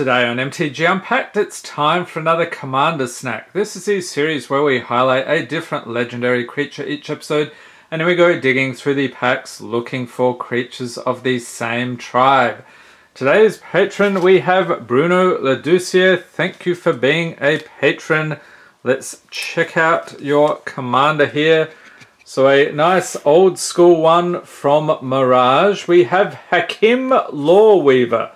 Today on MTG Unpacked, it's time for another Commander Snack. This is the series where we highlight a different legendary creature each episode, and then we go digging through the packs looking for creatures of the same tribe. Today's patron, we have Bruno Leducier. Thank you for being a patron. Let's check out your commander here. So a nice old school one from Mirage. We have Hakim Loreweaver,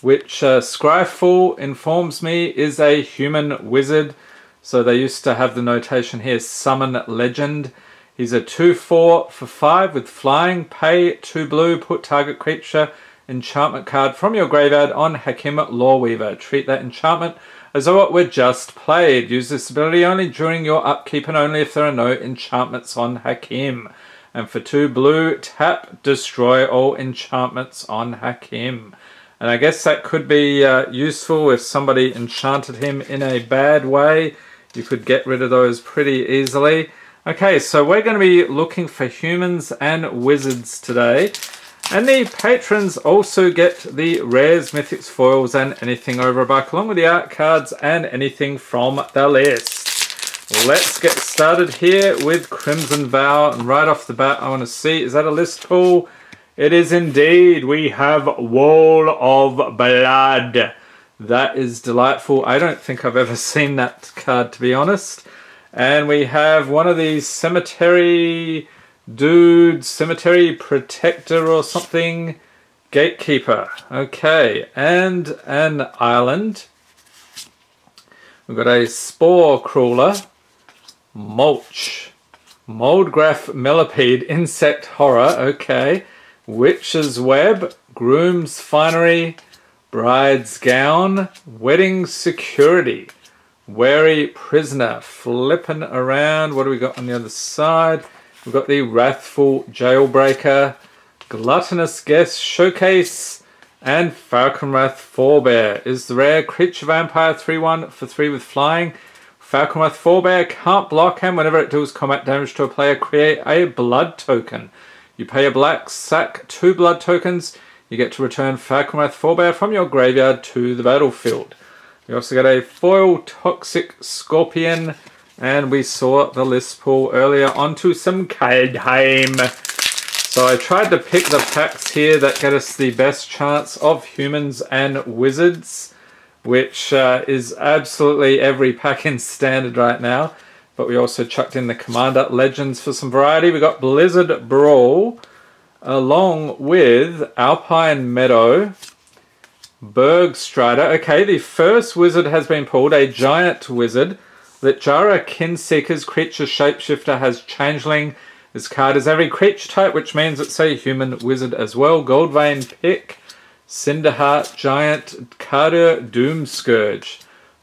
which Scryfall informs me is a human wizard. So they used to have the notation here, summon legend. He's a 2/4 for 5 with flying, pay 2 blue, put target creature enchantment card from your graveyard on Hakim Loreweaver. Treat that enchantment as though it were just played. Use this ability only during your upkeep and only if there are no enchantments on Hakim. And for 2 blue, tap, destroy all enchantments on Hakim. And I guess that could be useful if somebody enchanted him in a bad way. You could get rid of those pretty easily. Okay, so we're going to be looking for humans and wizards today. And the patrons also get the rares, mythics, foils, and anything over a buck, along with the art cards and anything from the list. Let's get started here with Crimson Vow. And right off the bat, I want to see, is that a list tool? It is indeed. We have Wall of Blood. That is delightful. I don't think I've ever seen that card, to be honest. And we have one of these cemetery dudes, cemetery protector or something, gatekeeper. Okay, and an island. We've got a spore crawler, mulch, Moldgraph Millipede, insect horror. Okay. Witch's Web, Groom's Finery, Bride's Gown, Wedding Security, Wary Prisoner, flipping around. What do we got on the other side? We've got the Wrathful Jailbreaker, Gluttonous Guest Showcase, and Falkenrath Forebear is the rare creature vampire 3/1 for 3 with flying. Falkenrath Forebear can't block, and whenever it deals combat damage to a player, create a blood token. You pay a black, sack 2 blood tokens. You get to return Falkenrath Forebear from your graveyard to the battlefield. We also got a foil, Toxic Scorpion, and we saw the list pull earlier onto some Kaldheim. So I tried to pick the packs here that get us the best chance of humans and wizards, which is absolutely every pack in standard right now. But we also chucked in the Commander Legends for some variety. We got Blizzard Brawl, along with Alpine Meadow, Bergstrider. Okay, the first wizard has been pulled, a giant wizard. Litjara, Kinseekers, creature shapeshifter, has changeling. This card is every creature type, which means it's a human wizard as well. Goldvein Pick, Cinderheart, giant, Cardur Doomscourge,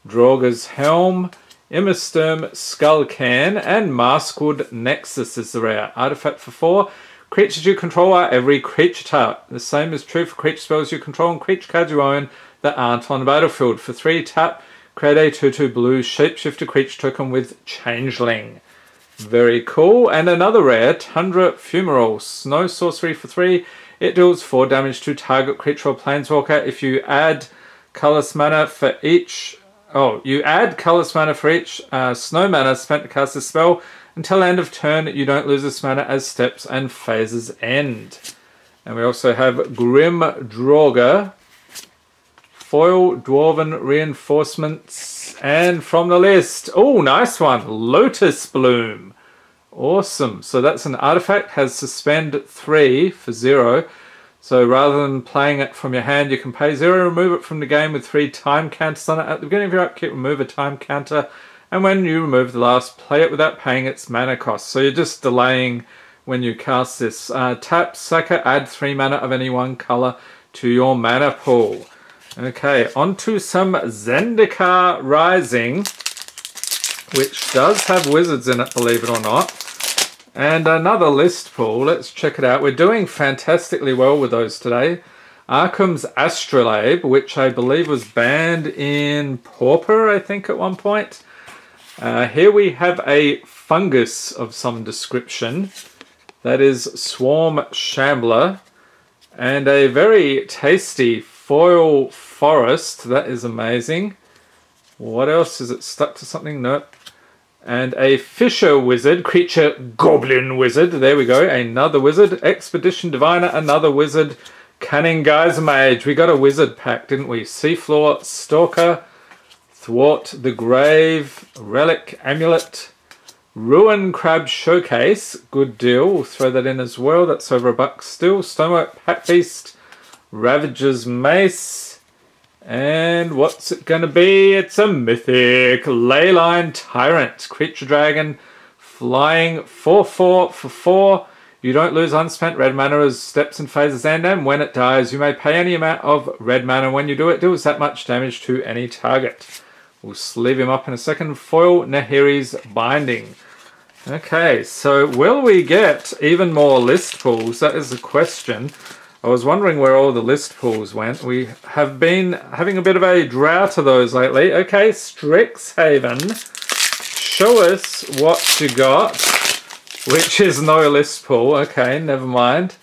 Draugr's Helm, Immersturm Skullcairn, and Maskwood Nexus is the rare. Artifact for 4. Creatures you control are every creature type. The same is true for creature spells you control and creature cards you own that aren't on the battlefield. For 3, tap, create a 2/2 blue shapeshifter creature token with changeling. Very cool. And another rare, Tundra Fumarole, snow sorcery for 3. It deals 4 damage to target creature or planeswalker. If you add colorless mana for each... you add colorless mana for each snow mana spent to cast this spell. Until end of turn, you don't lose this mana as steps and phases end. And we also have Grim Draugr, foil, Dwarven Reinforcements, and from the list, oh, nice one, Lotus Bloom. Awesome. So that's an artifact, has suspend 3 for 0. So rather than playing it from your hand, you can pay 0, remove it from the game with 3 time counters on it. At the beginning of your upkeep, remove a time counter. And when you remove the last, play it without paying its mana cost. So you're just delaying when you cast this. Tap, sack it, add 3 mana of any one color to your mana pool. Okay, onto some Zendikar Rising, which does have wizards in it, believe it or not. And another list pool, let's check it out. We're doing fantastically well with those today. Arkham's Astrolabe, which I believe was banned in Pauper, I think, at one point. Here we have a fungus of some description. That is Swarm Shambler. And a very tasty foil forest. That is amazing. What else? Is it stuck to something? Nope. And a Fisher Wizard, Creature Goblin Wizard. There we go, another Wizard. Expedition Diviner, another Wizard. Cunning Guise Mage. We got a Wizard pack, didn't we? Seafloor Stalker, Thwart the Grave, Relic Amulet, Ruin Crab Showcase. Good deal, we'll throw that in as well. That's over $1 still. Stonework Pack Beast, Ravager's Mace. And what's it going to be? It's a mythic. Leyline Tyrant. Creature Dragon. Flying 4-4 for 4. You don't lose unspent red mana as steps and phases end, and when it dies, you may pay any amount of red mana. When you do, it deals that much damage to any target. We'll sleeve him up in a second. Foil Nahiri's Binding. Okay, so will we get even more list pulls? That is the question. I was wondering where all the list pulls went. We have been having a bit of a drought of those lately. Okay, Strixhaven, show us what you got, which is no list pull. Okay, never mind.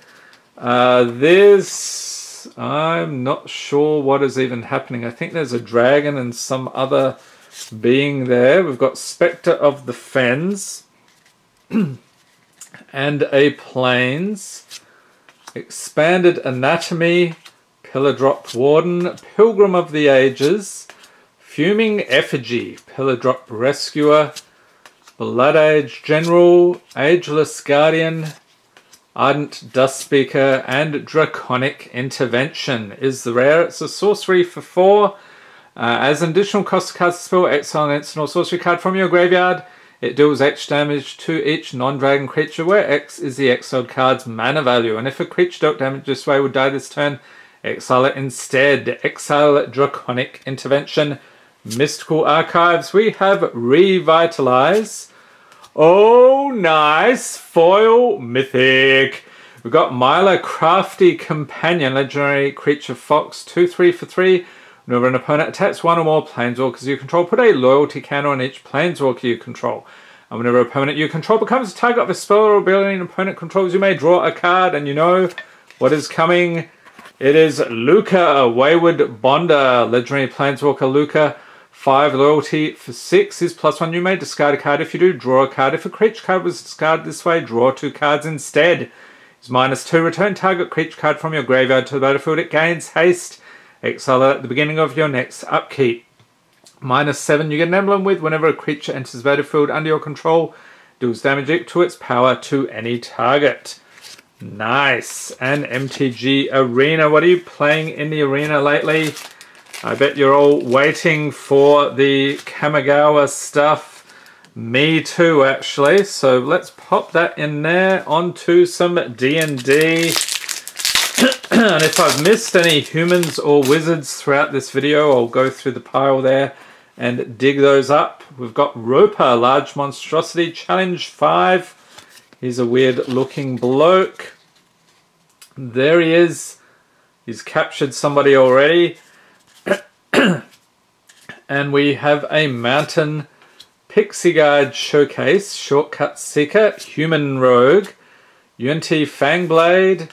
This, I'm not sure what is even happening. I think there's a dragon and some other being there. We've got Spectre of the Fens and a Plains. Expanded Anatomy, Pillar Drop Warden, Pilgrim of the Ages, Fuming Effigy, Pillar Drop Rescuer, Blood Age General, Ageless Guardian, Ardent Dustspeaker, and Draconic Intervention is the rare. It's a sorcery for 4. As an additional cost cast spell, exile an instant or sorcery card from your graveyard. It deals X damage to each non-dragon creature, where X is the exiled card's mana value. And if a creature dealt damage this way would die this turn, exile it instead. Exile Draconic Intervention. Mystical Archives. We have Revitalize. Oh, nice. Foil Mythic. We've got Myla, Crafty Companion. Legendary creature Fox. 2-3 for 3. Whenever an opponent attacks one or more planeswalkers you control, put a loyalty counter on each planeswalker you control. And whenever an opponent you control becomes a target of a spell or ability an opponent controls, you may draw a card. And you know what is coming. It is Luca, Wayward Bonder. Legendary planeswalker Luca. 5 loyalty for 6 is +1. You may discard a card. If you do, draw a card. If a creature card was discarded this way, draw 2 cards instead. It's -2. Return target creature card from your graveyard to the battlefield. It gains haste. Exile at the beginning of your next upkeep. -7, you get an emblem with whenever a creature enters the battlefield under your control, deals damage equal to its power to any target. Nice. And MTG Arena. What are you playing in the arena lately? I bet you're all waiting for the Kamigawa stuff. Me too, actually. So let's pop that in there onto some D&D. And if I've missed any humans or wizards throughout this video, I'll go through the pile there and dig those up. We've got Roper, Large Monstrosity, Challenge 5. He's a weird looking bloke. There he is. He's captured somebody already. And we have a Mountain Pixie Guard Showcase, Shortcut Seeker, Human Rogue, Yunti Fangblade,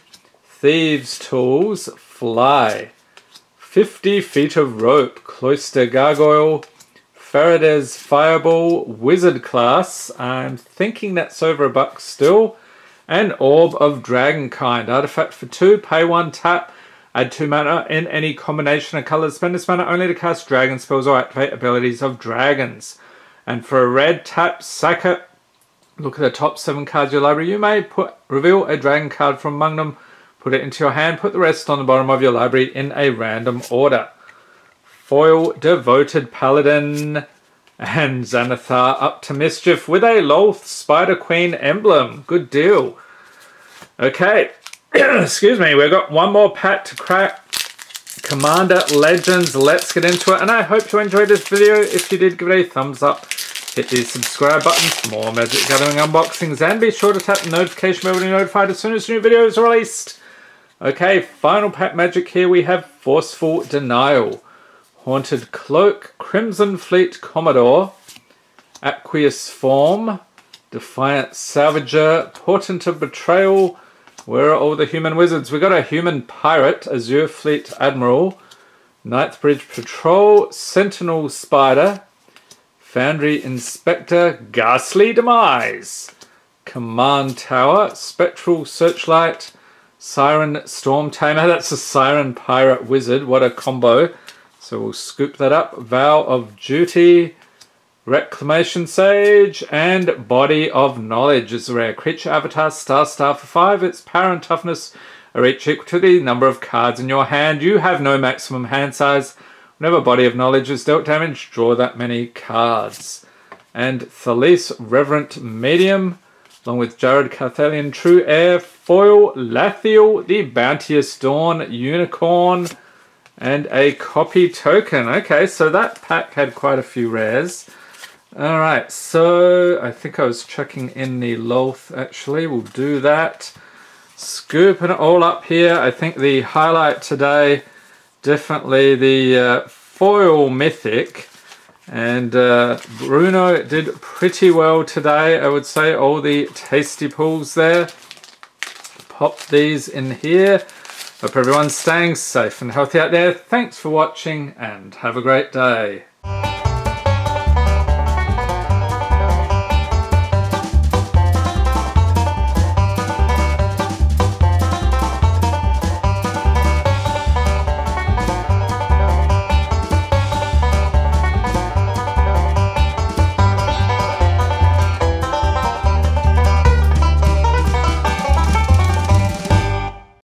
Thieves' Tools, Fly, 50 Feet of Rope, Cloister Gargoyle, Faraday's Fireball, Wizard Class. I'm thinking that's over $1 still. And Orb of Dragonkind, artifact for 2, pay 1, tap, add 2 mana in any combination of colors. Spend this mana only to cast dragon spells or activate abilities of dragons. And for a red, tap, sack it. Look at the top 7 cards of your library. You may reveal a dragon card from among them. Put it into your hand, put the rest on the bottom of your library in a random order. Foil Devoted Paladin and Xanathar Up to Mischief with a Lolth Spider Queen emblem. Good deal. Okay, excuse me, we've got one more pack to crack. Commander Legends, let's get into it. And I hope you enjoyed this video. If you did, give it a thumbs up. Hit the subscribe button for more Magic Gathering unboxings. And be sure to tap the notification bell to be notified as soon as new videos are released. Okay, final pack magic here. We have Forceful Denial, Haunted Cloak, Crimson Fleet Commodore, Aqueous Form, Defiant Salvager, Portent of Betrayal. Where are all the human wizards? We got a human pirate, Azure Fleet Admiral, Ninth Bridge Patrol, Sentinel Spider, Foundry Inspector, Ghastly Demise, Command Tower, Spectral Searchlight, Siren Storm Tamer. That's a Siren Pirate Wizard. What a combo. So we'll scoop that up. Vow of Duty, Reclamation Sage, and Body of Knowledge is a rare creature. Avatar, Star for 5. Its power and toughness are each equal to the number of cards in your hand. You have no maximum hand size. Whenever Body of Knowledge is dealt damage, draw that many cards. And Thalis, Reverent Medium, along with Jared Carthelian, True Air, Foil, Lathiel, the Bounteous Dawn, Unicorn, and a copy token. Okay, so that pack had quite a few rares. Alright, so I think I was checking in the Lolth actually. We'll do that. Scooping it all up here. I think the highlight today, definitely the foil mythic. And Bruno did pretty well today, I would say. All the tasty pulls there. Pop these in here. Hope everyone's staying safe and healthy out there. Thanks for watching and have a great day.